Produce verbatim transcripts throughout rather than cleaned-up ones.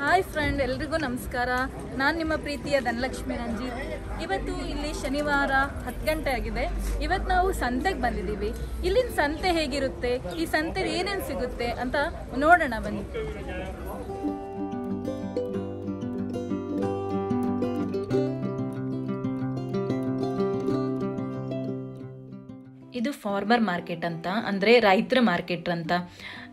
Hi friend एल्लरिगू नमस्कार। नानु निम्म प्रीतिय धनलक्ष्मी रणजीत। इवत्तु इल्ली शनिवार हत्तु गंटे आगिदे। इवत्तु नावु संतेगे बंदिदीवि। इल्लिन संते हेगिरुत्ते, ई संतेयल्लि एनेनु सिगुत्ते अंत नोडोण बन्नि। ಇದು ಫಾರ್ಮರ್ ಮಾರ್ಕೆಟ್ ಅಂತ, ಅಂದರೆ ರೈತರ ಮಾರ್ಕೆಟ್ ಅಂತ.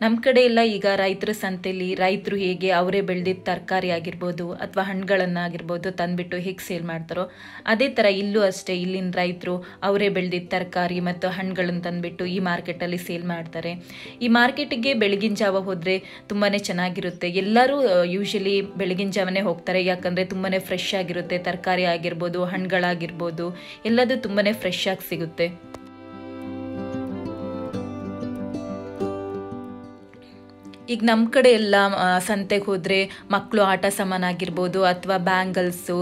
ನಮ್ಮ ಕಡೆ ಎಲ್ಲ ಈಗ ರೈತರ ಸಂತೆಯಲ್ಲಿ ರೈತರು ಹೇಗೆ ಅವರೇ ಬೆಳೆದಿದ್ದ ತರಕಾರಿ ಆಗಿರ್ಬೋದು ಅಥವಾ ಹಣ್ಣುಗಳನ್ನಾಗಿರ್ಬೋದು ತಂದುಬಿಟ್ಟು ಹೇಗೆ ಸೇಲ್ ಮಾಡ್ತಾರೋ ಅದೇ ಥರ ಇಲ್ಲೂ ಅಷ್ಟೇ. ಇಲ್ಲಿನ ರೈತರು ಅವರೇ ಬೆಳೆದಿದ್ದ ತರಕಾರಿ ಮತ್ತು ಹಣ್ಣುಗಳನ್ನು ತಂದುಬಿಟ್ಟು ಈ ಮಾರ್ಕೆಟಲ್ಲಿ ಸೇಲ್ ಮಾಡ್ತಾರೆ. ಈ ಮಾರ್ಕೆಟಿಗೆ ಬೆಳಗಿನ ಜಾವ ಹೋದರೆ ತುಂಬಾ ಚೆನ್ನಾಗಿರುತ್ತೆ. ಎಲ್ಲರೂ ಯೂಶಲಿ ಬೆಳಗಿನ ಜಾವನೇ ಹೋಗ್ತಾರೆ, ಯಾಕಂದರೆ ತುಂಬಾ ಫ್ರೆಶ್ ಆಗಿರುತ್ತೆ. ತರಕಾರಿ ಆಗಿರ್ಬೋದು, ಹಣ್ಣುಗಳಾಗಿರ್ಬೋದು, ಎಲ್ಲದೂ ತುಂಬಾ ಫ್ರೆಶ್ ಆಗಿ ಸಿಗುತ್ತೆ. ಈಗ ನಮ್ಮ ಕಡೆ ಎಲ್ಲ ಸಂತೆಗೆ ಹೋದರೆ ಮಕ್ಕಳು ಆಟ ಸಾಮಾನಾಗಿರ್ಬೋದು ಅಥವಾ ಬ್ಯಾಂಗಲ್ಸು,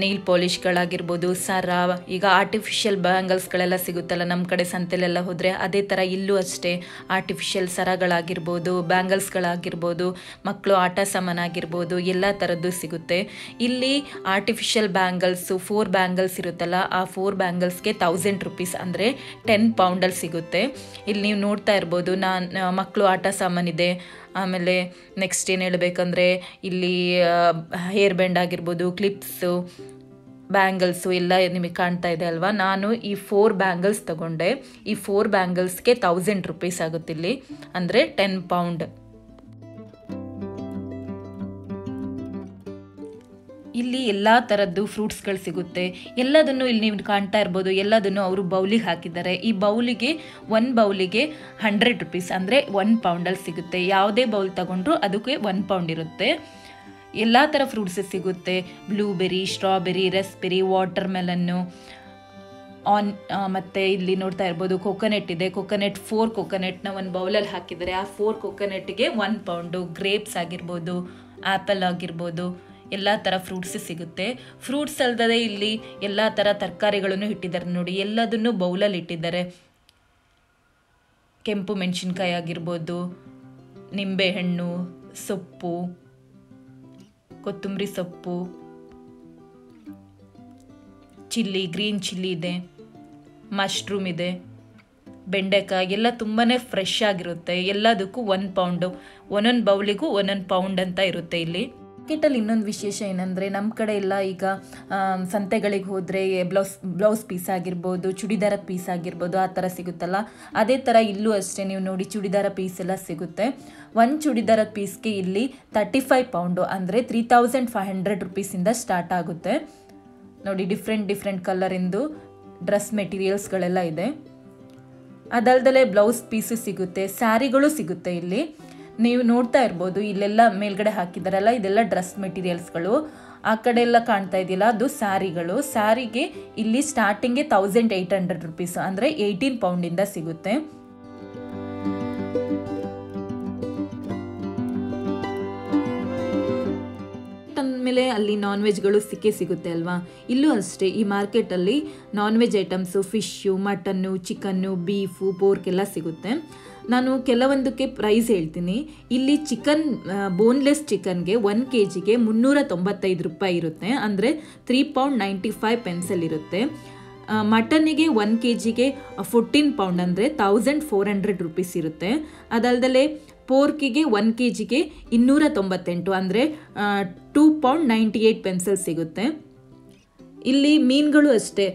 ನೈಲ್ ಪಾಲಿಷ್ಗಳಾಗಿರ್ಬೋದು, ಸರ, ಈಗ ಆರ್ಟಿಫಿಷಿಯಲ್ ಬ್ಯಾಂಗಲ್ಸ್ಗಳೆಲ್ಲ ಸಿಗುತ್ತಲ್ಲ ನಮ್ಮ ಕಡೆ ಸಂತೆಲೆಲ್ಲ ಹೋದರೆ, ಅದೇ ಥರ ಇಲ್ಲೂ ಅಷ್ಟೇ ಆರ್ಟಿಫಿಷಿಯಲ್ ಸರಗಳಾಗಿರ್ಬೋದು, ಬ್ಯಾಂಗಲ್ಸ್ಗಳಾಗಿರ್ಬೋದು, ಮಕ್ಕಳು ಆಟ ಸಾಮಾನಾಗಿರ್ಬೋದು ಎಲ್ಲ ಥರದ್ದು ಸಿಗುತ್ತೆ. ಇಲ್ಲಿ ಆರ್ಟಿಫಿಷಿಯಲ್ ಬ್ಯಾಂಗಲ್ಸು ಫೋರ್ ಬ್ಯಾಂಗಲ್ಸ್ ಇರುತ್ತಲ್ಲ, ಆ ಫೋರ್ ಬ್ಯಾಂಗಲ್ಸ್ಗೆ ತೌಸಂಡ್ ರುಪೀಸ್ ಅಂದರೆ ಟೆನ್ ಪೌಂಡಲ್ಲಿ ಸಿಗುತ್ತೆ. ಇಲ್ಲಿ ನೀವು ನೋಡ್ತಾ ಇರ್ಬೋದು, ನಾನು ಮಕ್ಕಳು ಆಟ ಸಾಮಾನಿದೆ. ಆಮೇಲೆ ನೆಕ್ಸ್ಟ್ ಏನು ಹೇಳಬೇಕಂದ್ರೆ ಇಲ್ಲಿ ಹೇರ್ ಬ್ಯಾಂಡ್ ಆಗಿರ್ಬೋದು, ಕ್ಲಿಪ್ಸು, ಬ್ಯಾಂಗಲ್ಸು ಎಲ್ಲ ನಿಮಗೆ ಕಾಣ್ತಾ ಇದೆ ಅಲ್ವಾ. ನಾನು ಈ ಫೋರ್ ಬ್ಯಾಂಗಲ್ಸ್ ತಗೊಂಡೆ. ಈ ಫೋರ್ ಬ್ಯಾಂಗಲ್ಸ್ಗೆ ತೌಸಂಡ್ ರುಪೀಸ್ ಆಗುತ್ತಿಲ್ಲಿ, ಅಂದರೆ ಟೆನ್ ಪೌಂಡ್. ಇಲ್ಲಿ ಎಲ್ಲ ಥರದ್ದು ಫ್ರೂಟ್ಸ್ಗಳು ಸಿಗುತ್ತೆ. ಎಲ್ಲದನ್ನು ಇಲ್ಲಿ ನೀವು ಕಾಣ್ತಾ ಇರ್ಬೋದು, ಎಲ್ಲದನ್ನು ಅವರು ಬೌಲಿಗೆ ಹಾಕಿದ್ದಾರೆ. ಈ ಬೌಲಿಗೆ ಒಂದು ಬೌಲಿಗೆ ಹಂಡ್ರೆಡ್ ರುಪೀಸ್ ಅಂದರೆ ಒನ್ ಪೌಂಡಲ್ಲಿ ಸಿಗುತ್ತೆ. ಯಾವುದೇ ಬೌಲ್ ತಗೊಂಡ್ರೂ ಅದಕ್ಕೆ ಒನ್ ಪೌಂಡ್ ಇರುತ್ತೆ. ಎಲ್ಲ ಥರ ಫ್ರೂಟ್ಸ್ ಸಿಗುತ್ತೆ. ಬ್ಲೂಬೆರಿ, ಸ್ಟ್ರಾಬೆರಿ, ರಸ್ಬೆರಿ, ವಾಟರ್ ಮೆಲನ್ನು, ಆನ್ ಮತ್ತು ಇಲ್ಲಿ ನೋಡ್ತಾ ಇರ್ಬೋದು ಕೊಕೊನೆಟ್ ಇದೆ. ಕೊಕೊನೆಟ್, ಫೋರ್ ಕೊಕೊನೆಟ್ನ ಒಂದು ಬೌಲಲ್ಲಿ ಹಾಕಿದ್ದಾರೆ. ಆ ಫೋರ್ ಕೊಕೊನೆಟ್ಗೆ ಒನ್ ಪೌಂಡು. ಗ್ರೇಪ್ಸ್ ಆಗಿರ್ಬೋದು, ಆ್ಯಪಲ್ ಆಗಿರ್ಬೋದು, ಎಲ್ಲ ಥರ ಫ್ರೂಟ್ಸ್ ಸಿಗುತ್ತೆ. ಫ್ರೂಟ್ಸ್ ಅಲ್ಲದೆ ಇಲ್ಲಿ ಎಲ್ಲ ಥರ ತರಕಾರಿಗಳನ್ನು ಇಟ್ಟಿದ್ದಾರೆ ನೋಡಿ. ಎಲ್ಲದನ್ನು ಬೌಲಲ್ಲಿ ಇಟ್ಟಿದ್ದಾರೆ. ಕೆಂಪು ಮೆಣಸಿನ್ಕಾಯಿ ಆಗಿರ್ಬೋದು, ನಿಂಬೆಹಣ್ಣು, ಸೊಪ್ಪು, ಕೊತ್ತಂಬರಿ ಸೊಪ್ಪು, ಚಿಲ್ಲಿ, ಗ್ರೀನ್ ಚಿಲ್ಲಿ ಇದೆ, ಮಶ್ರೂಮ್ ಇದೆ, ಬೆಂಡೆಕಾಯಿ ಎಲ್ಲ ತುಂಬಾ ಫ್ರೆಶ್ ಆಗಿರುತ್ತೆ. ಎಲ್ಲದಕ್ಕೂ ಒಂದು ಪೌಂಡು, ಒಂದೊಂದು ಬೌಲಿಗೂ ಒಂದೊಂದು ಪೌಂಡ್ ಅಂತ ಇರುತ್ತೆ. ಇಲ್ಲಿ ಮಾರ್ಕೆಟಲ್ಲಿ ಇನ್ನೊಂದು ವಿಶೇಷ ಏನಂದರೆ ನಮ್ಮ ಕಡೆ ಎಲ್ಲ ಈಗ ಸಂತೆಗಳಿಗೆ ಹೋದರೆ ಬ್ಲೌಸ್ ಬ್ಲೌಸ್ ಪೀಸ್ ಆಗಿರ್ಬೋದು, ಚೂಡಿದಾರದ ಪೀಸ್ ಆಗಿರ್ಬೋದು ಆ ಥರ ಸಿಗುತ್ತಲ್ಲ, ಅದೇ ಥರ ಇಲ್ಲೂ ಅಷ್ಟೇ. ನೀವು ನೋಡಿ ಚೂಡಿದಾರ ಪೀಸ್ ಎಲ್ಲ ಸಿಗುತ್ತೆ. ಒಂದು ಚೂಡಿದಾರದ ಪೀಸ್ಗೆ ಇಲ್ಲಿ ತರ್ಟಿ ಫೈವ್ ಪೌಂಡು ಅಂದರೆ ತ್ರೀ ತೌಸಂಡ್ ಫೈವ್ ಹಂಡ್ರೆಡ್ ರುಪೀಸಿಂದ ಸ್ಟಾರ್ಟ್ ಆಗುತ್ತೆ. ನೋಡಿ ಡಿಫ್ರೆಂಟ್ ಡಿಫ್ರೆಂಟ್ ಕಲರಿಂದು ಡ್ರೆಸ್ ಮೆಟೀರಿಯಲ್ಸ್ಗಳೆಲ್ಲ ಇದೆ. ಅದಲ್ದಲೇ ಬ್ಲೌಸ್ ಪೀಸು ಸಿಗುತ್ತೆ, ಸ್ಯಾರಿಗಳು ಸಿಗುತ್ತೆ. ಇಲ್ಲಿ ನೀವು ನೋಡ್ತಾ ಇರ್ಬೋದು, ಇಲ್ಲೆಲ್ಲ ಮೇಲ್ಗಡೆ ಹಾಕಿದಾರಲ್ಲ ಇದೆಲ್ಲ ಡ್ರೆಸ್ ಮೆಟೀರಿಯಲ್ಸ್ಗಳು. ಆ ಕಡೆ ಎಲ್ಲ ಕಾಣ್ತಾ ಇದೆಯಲ್ಲ ಅದು ಸ್ಯಾರಿಗಳು. ಸ್ಯಾರಿಗೆ ಇಲ್ಲಿ ಸ್ಟಾರ್ಟಿಂಗೇ ತೌಸಂಡ್ ಏಯ್ಟ್ ಹಂಡ್ರೆಡ್ ರುಪೀಸ್ ಅಂದರೆ ಏಯ್ಟೀನ್ ಪೌಂಡಿಂದ ಸಿಗುತ್ತೆ. ಅಂದಮೇಲೆ ಅಲ್ಲಿ ನಾನ್ ವೆಜ್ಗಳು ಸಿಕ್ಕೇ ಸಿಗುತ್ತೆ ಅಲ್ವಾ. ಇಲ್ಲೂ ಅಷ್ಟೇ ಈ ಮಾರ್ಕೆಟಲ್ಲಿ non veg items fish, mutton, chicken, beef, pork ಎಲ್ಲ ಸಿಗುತ್ತೆ. ನಾನು ಕೆಲವೊಂದಕ್ಕೆ ಪ್ರೈಸ್ ಹೇಳ್ತೀನಿ. ಇಲ್ಲಿ ಚಿಕನ್, ಬೋನ್ಲೆಸ್ ಚಿಕನ್ಗೆ ಒಂದು ಕೆ ಜಿಗೆ ಮುನ್ನೂರ ತೊಂಬತ್ತೈದು ರೂಪಾಯಿ ಇರುತ್ತೆ, ಅಂದರೆ ತ್ರೀ ಪೌಂಡ್ ನೈಂಟಿ ಫೈವ್ ಪೆನ್ಸಲ್ಲಿರುತ್ತೆ. ಮಟನ್ನಿಗೆ ಒಂದು ಕೆ ಜಿಗೆ ಫೋರ್ಟೀನ್ ಪೌಂಡ್ ಅಂದರೆ ತೌಸಂಡ್ ಫೋರ್ ಹಂಡ್ರೆಡ್ ರುಪೀಸ್ ಇರುತ್ತೆ. ಅದಲ್ಲದೆ ಪೋರ್ಕಿಗೆ ಒಂದು ಕೆ ಜಿಗೆ ಇನ್ನೂರ ತೊಂಬತ್ತೆಂಟು ಅಂದರೆ two pound ninety eight pence ಸಿಗುತ್ತೆ. ಇಲ್ಲಿ ಮೀನುಗಳು ಅಷ್ಟೇ,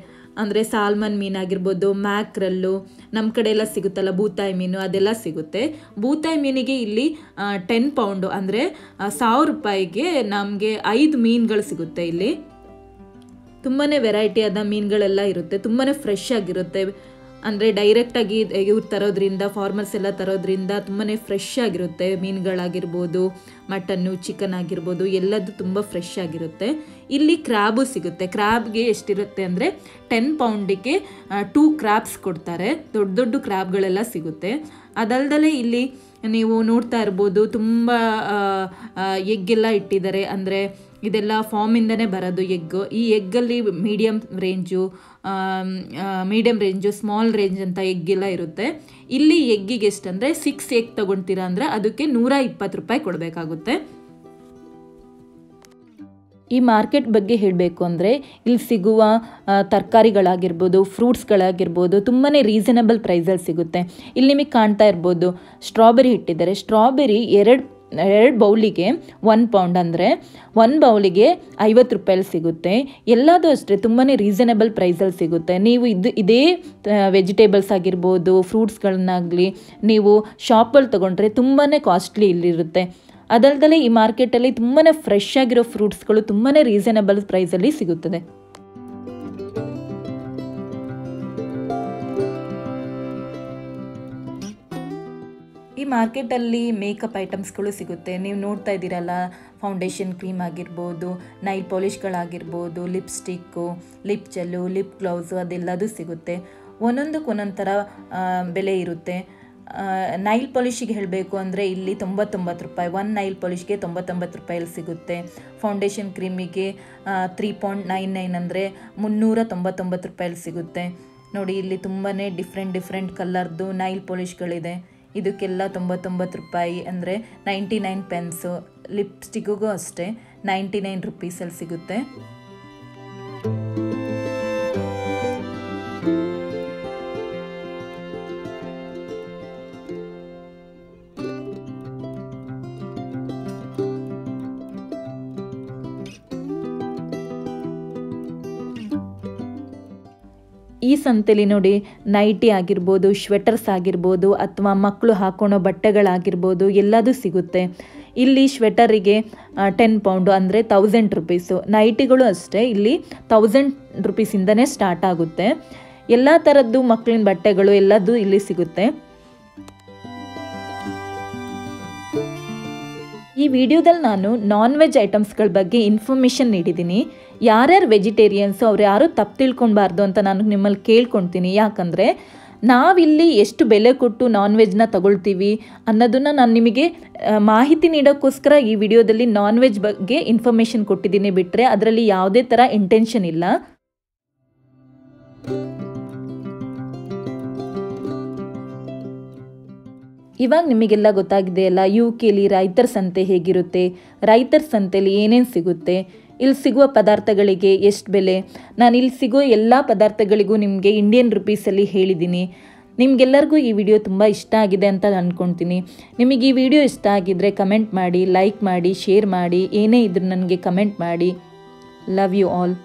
ಅಂದರೆ ಸಾಲ್ಮನ್ ಮೀನಾಗಿರ್ಬೋದು, ಮ್ಯಾಕ್ರಲ್ಲು, ನಮ್ಮ ಕಡೆ ಎಲ್ಲ ಸಿಗುತ್ತಲ್ಲ ಬೂತಾಯಿ ಮೀನು, ಅದೆಲ್ಲ ಸಿಗುತ್ತೆ. ಬೂತಾಯಿ ಮೀನಿಗೆ ಇಲ್ಲಿ ಟೆನ್ ಪೌಂಡು ಅಂದರೆ ಸಾವಿರ ರೂಪಾಯಿಗೆ ನಮಗೆ ಐದು ಮೀನುಗಳು ಸಿಗುತ್ತೆ. ಇಲ್ಲಿ ತುಂಬಾ ವೆರೈಟಿಯಾದ ಮೀನುಗಳೆಲ್ಲ ಇರುತ್ತೆ, ತುಂಬಾ ಫ್ರೆಶ್ ಆಗಿರುತ್ತೆ. ಅಂದರೆ ಡೈರೆಕ್ಟಾಗಿ ಇವ್ರು ತರೋದ್ರಿಂದ, ಫಾರ್ಮರ್ಸ್ ಎಲ್ಲ ತರೋದ್ರಿಂದ ತುಂಬಾ ಫ್ರೆಶ್ ಆಗಿರುತ್ತೆ. ಮೀನುಗಳಾಗಿರ್ಬೋದು, ಮಟನ್ನು, ಚಿಕನ್ ಆಗಿರ್ಬೋದು ಎಲ್ಲದು ತುಂಬ ಫ್ರೆಶ್ ಆಗಿರುತ್ತೆ. ಇಲ್ಲಿ ಕ್ರ್ಯಾಬು ಸಿಗುತ್ತೆ. ಕ್ರ್ಯಾಬ್ಗೆ ಎಷ್ಟಿರುತ್ತೆ ಅಂದರೆ ಟೆನ್ ಪೌಂಡಿಗೆ ಟೂ ಕ್ರ್ಯಾಬ್ಸ್ ಕೊಡ್ತಾರೆ. ದೊಡ್ಡ ದೊಡ್ಡ ಕ್ರ್ಯಾಬ್ಗಳೆಲ್ಲ ಸಿಗುತ್ತೆ. ಅದಲ್ಲದೆ ಇಲ್ಲಿ ನೀವು ನೋಡ್ತಾ ಇರ್ಬೋದು ತುಂಬ ಎಗ್ಗೆಲ್ಲ ಇಟ್ಟಿದ್ದಾರೆ. ಅಂದರೆ ಇದೆಲ್ಲ ಫಾರ್ಮ್ ಇಂದನೇ ಬರೋದು ಎಗ್. ಈ ಎಗ್ಗಲ್ಲಿ medium range medium range small range ಅಂತ ಎಗ್ಗೆಲ್ಲ ಇರುತ್ತೆ. ಇಲ್ಲಿ ಎಗ್ಗಿಗೆ ಎಷ್ಟಂದರೆ ಸಿಕ್ಸ್ ಎಗ್ ತೊಗೊಳ್ತೀರಾ ಅಂದರೆ ಅದಕ್ಕೆ ನೂರ ಇಪ್ಪತ್ತು ರೂಪಾಯಿ ಕೊಡಬೇಕಾಗುತ್ತೆ. ಈ ಮಾರ್ಕೆಟ್ ಬಗ್ಗೆ ಹೇಳಬೇಕು ಅಂದರೆ ಇಲ್ಲಿ ಸಿಗುವ ತರಕಾರಿಗಳಾಗಿರ್ಬೋದು, ಫ್ರೂಟ್ಸ್ಗಳಾಗಿರ್ಬೋದು ತುಂಬಾ ರೀಸನಬಲ್ ಪ್ರೈಸಲ್ಲಿ ಸಿಗುತ್ತೆ. ಇಲ್ಲಿ ನಿಮಗೆ ಕಾಣ್ತಾ ಇರ್ಬೋದು ಸ್ಟ್ರಾಬೆರಿ ಇಟ್ಟಿದ್ದಾರೆ. ಸ್ಟ್ರಾಬೆರಿ ಎರಡು ಎರಡು ಬೌಲಿಗೆ ಒಂದು ಪೌಂಡ್ ಅಂದರೆ ಒಂದು ಬೌಲಿಗೆ ಐವತ್ತು ರೂಪಾಯಲ್ಲಿ ಸಿಗುತ್ತೆ. ಎಲ್ಲದೂ ಅಷ್ಟೇ ತುಂಬಾ ರೀಸನಬಲ್ ಪ್ರೈಸಲ್ಲಿ ಸಿಗುತ್ತೆ. ನೀವು ಇದು ಇದೇ ವೆಜಿಟೇಬಲ್ಸ್ ಆಗಿರ್ಬೋದು, ಫ್ರೂಟ್ಸ್ಗಳನ್ನಾಗಲಿ ನೀವು ಶಾಪಲ್ಲಿ ತೊಗೊಂಡ್ರೆ ತುಂಬಾ ಕಾಸ್ಟ್ಲಿ ಇಲ್ಲಿರುತ್ತೆ. ಅದಲ್ದಲೇ ಈ ಮಾರ್ಕೆಟಲ್ಲಿ ತುಂಬಾ ಫ್ರೆಶ್ ಆಗಿರೋ ಫ್ರೂಟ್ಸ್ಗಳು ತುಂಬಾ ರೀಸನಬಲ್ ಪ್ರೈಸಲ್ಲಿ ಸಿಗುತ್ತದೆ. ಈ ಮಾರ್ಕೆಟಲ್ಲಿ ಮೇಕಪ್ ಐಟಮ್ಸ್ಗಳು ಸಿಗುತ್ತೆ. ನೀವು ನೋಡ್ತಾ ಇದ್ದೀರಲ್ಲ, ಫೌಂಡೇಶನ್ ಕ್ರೀಮ್ ಆಗಿರ್ಬೋದು, ನೈಲ್ ಪಾಲಿಷ್ಗಳಾಗಿರ್ಬೋದು, lipstick, lip gel, lip gloss ಅದೆಲ್ಲದೂ ಸಿಗುತ್ತೆ. ಒಂದೊಂದಕ್ಕೆ ಒಂದೊಂದು ಥರ ಬೆಲೆ ಇರುತ್ತೆ. ನೈಲ್ ಪಾಲಿಷಿಗೆ ಹೇಳಬೇಕು ಅಂದರೆ ಇಲ್ಲಿ ತೊಂಬತ್ತೊಂಬತ್ತು ರೂಪಾಯಿ, ಒನ್ ನೈಲ್ ಪಾಲಿಷ್ಗೆ ತೊಂಬತ್ತೊಂಬತ್ತು ರೂಪಾಯಲ್ಲಿ ಸಿಗುತ್ತೆ. ಫೌಂಡೇಶನ್ ಕ್ರೀಮಿಗೆ ತ್ರೀ ಪಾಯಿಂಟ್ ನೈನ್ ನೈನ್ ಅಂದರೆ ಮುನ್ನೂರ ತೊಂಬತ್ತೊಂಬತ್ತು ರೂಪಾಯಲ್ಲಿ ಸಿಗುತ್ತೆ. ನೋಡಿ, ಇಲ್ಲಿ ತುಂಬಾ ಡಿಫ್ರೆಂಟ್ ಡಿಫ್ರೆಂಟ್ ಕಲರ್ದು ನೈಲ್ ಪಾಲಿಷ್ಗಳಿದೆ. ಇದಕ್ಕೆಲ್ಲ ತೊಂಬತ್ತೊಂಬತ್ತು ರೂಪಾಯಿ ಅಂದರೆ ನೈಂಟಿ ನೈನ್ ಪೆನ್ಸು. ಲಿಪ್ಸ್ಟಿಕ್ಕಿಗೂ ಅಷ್ಟೇ ನೈಂಟಿ ನೈನ್ ರುಪೀಸಲ್ಲಿ ಸಿಗುತ್ತೆ. ಈ ಸಂತೆಲಿ ನೋಡಿ ನೈಟಿ ಆಗಿರ್ಬೋದು, ಶ್ವೆಟರ್ಸ್ ಆಗಿರ್ಬೋದು, ಅಥವಾ ಮಕ್ಕಳು ಹಾಕೊಳೋ ಬಟ್ಟೆಗಳಾಗಿರ್ಬೋದು ಎಲ್ಲದೂ ಸಿಗುತ್ತೆ. ಇಲ್ಲಿ ಶ್ವೆಟರಿಗೆ ಟೆನ್ ಪೌಂಡು ಅಂದರೆ ತೌಸಂಡ್ ರುಪೀಸು. ನೈಟಿಗಳು ಅಷ್ಟೇ ಇಲ್ಲಿ ತೌಸಂಡ್ ರುಪೀಸಿಂದನೇ ಸ್ಟಾರ್ಟ್ ಆಗುತ್ತೆ. ಎಲ್ಲ ಥರದ್ದು ಮಕ್ಕಳಿನ ಬಟ್ಟೆಗಳು ಎಲ್ಲದೂ ಇಲ್ಲಿ ಸಿಗುತ್ತೆ. ಈ ವಿಡಿಯೋದಲ್ಲಿ ನಾನು ನಾನ್ ವೆಜ್ ಐಟಮ್ಸ್ಗಳ ಬಗ್ಗೆ ಇನ್ಫಾರ್ಮೇಷನ್ ನೀಡಿದ್ದೀನಿ. ಯಾರ್ಯಾರು ವೆಜಿಟೇರಿಯನ್ಸು ಅವ್ರು ಯಾರೂ ತಪ್ಪು ತಿಳ್ಕೊಳ್ಬಾರ್ದು ಅಂತ ನಾನು ನಿಮ್ಮಲ್ಲಿ ಕೇಳ್ಕೊಳ್ತೀನಿ. ಯಾಕಂದರೆ ನಾವಿಲ್ಲಿ ಎಷ್ಟು ಬೆಲೆ ಕೊಟ್ಟು ನಾನ್ ವೆಜ್ನ ತಗೊಳ್ತೀವಿ ಅನ್ನೋದನ್ನು ನಾನು ನಿಮಗೆ ಮಾಹಿತಿ ನೀಡೋಕ್ಕೋಸ್ಕರ ಈ ವಿಡಿಯೋದಲ್ಲಿ ನಾನ್ ವೆಜ್ ಬಗ್ಗೆ ಇನ್ಫಾರ್ಮೇಷನ್ ಕೊಟ್ಟಿದ್ದೀನಿ, ಬಿಟ್ಟರೆ ಅದರಲ್ಲಿ ಯಾವುದೇ ಥರ ಇಂಟೆನ್ಷನ್ ಇಲ್ಲ. ಇವಾಗ ನಿಮಗೆಲ್ಲ ಗೊತ್ತಾಗಿದೆಯಲ್ಲ ಯು ಕೆಲಿ ರೈತರ ಸಂತೆ ಹೇಗಿರುತ್ತೆ, ರೈತರ ಸಂತೆಯಲ್ಲಿ ಏನೇನು ಸಿಗುತ್ತೆ, ಇಲ್ಲಿ ಸಿಗುವ ಪದಾರ್ಥಗಳಿಗೆ ಎಷ್ಟು ಬೆಲೆ. ನಾನು ಇಲ್ಲಿ ಸಿಗೋ ಎಲ್ಲ ಪದಾರ್ಥಗಳಿಗೂ ನಿಮಗೆ ಇಂಡಿಯನ್ ರುಪೀಸಲ್ಲಿ ಹೇಳಿದ್ದೀನಿ. ನಿಮಗೆಲ್ಲರಿಗೂ ಈ ವಿಡಿಯೋ ತುಂಬ ಇಷ್ಟ ಆಗಿದೆ ಅಂತ ಅಂದ್ಕೊಳ್ತೀನಿ. ನಿಮಗೆ ಈ ವಿಡಿಯೋ ಇಷ್ಟ ಆಗಿದ್ದರೆ ಕಮೆಂಟ್ ಮಾಡಿ, ಲೈಕ್ ಮಾಡಿ, ಶೇರ್ ಮಾಡಿ. ಏನೇ ಇದ್ರೂ ನನಗೆ ಕಮೆಂಟ್ ಮಾಡಿ. Love you all.